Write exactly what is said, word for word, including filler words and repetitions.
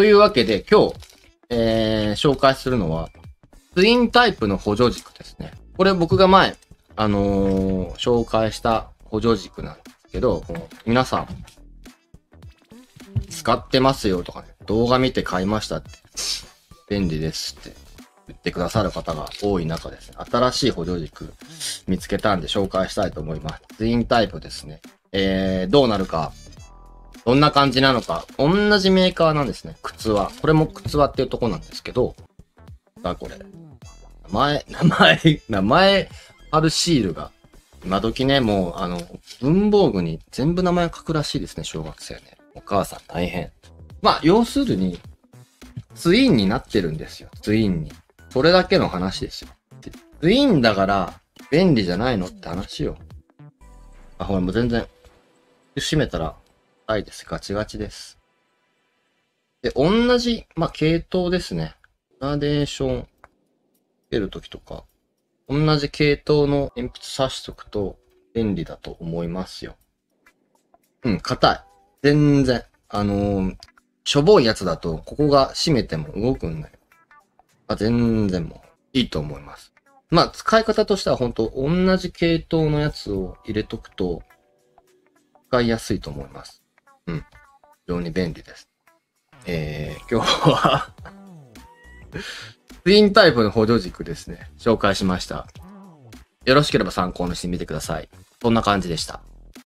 というわけで、今日、えー、紹介するのは、ツインタイプの補助軸ですね。これ僕が前、あのー、紹介した補助軸なんですけど、この皆さん、使ってますよとかね、動画見て買いましたって、便利ですって言ってくださる方が多い中ですね、新しい補助軸見つけたんで紹介したいと思います。ツインタイプですね。えー、どうなるか、どんな感じなのか、同じメーカーなんですね、靴は。これも靴はっていうとこなんですけど、あ、これ。名前、名前、名前あるシールが、今時ね、もう、あの、文房具に全部名前書くらしいですね、小学生ね。お母さん大変。まあ、要するに、ツインになってるんですよ、ツインに。それだけの話ですよ。ツインだから、便利じゃないのって話よ。あ、ほら、もう全然、閉めたら、はいです。ガチガチです。で、同じ、まあ、系統ですね。グラデーション、つけるときとか、同じ系統の鉛筆刺しとくと便利だと思いますよ。うん、硬い。全然。あのー、しょぼいやつだと、ここが締めても動くんだよ。あ、全然もう、いいと思います。まあ、使い方としては本当同じ系統のやつを入れとくと、使いやすいと思います。うん。非常に便利です。えー、今日は、ツインタイプの補助軸ですね。紹介しました。よろしければ参考にしてみてください。こんな感じでした。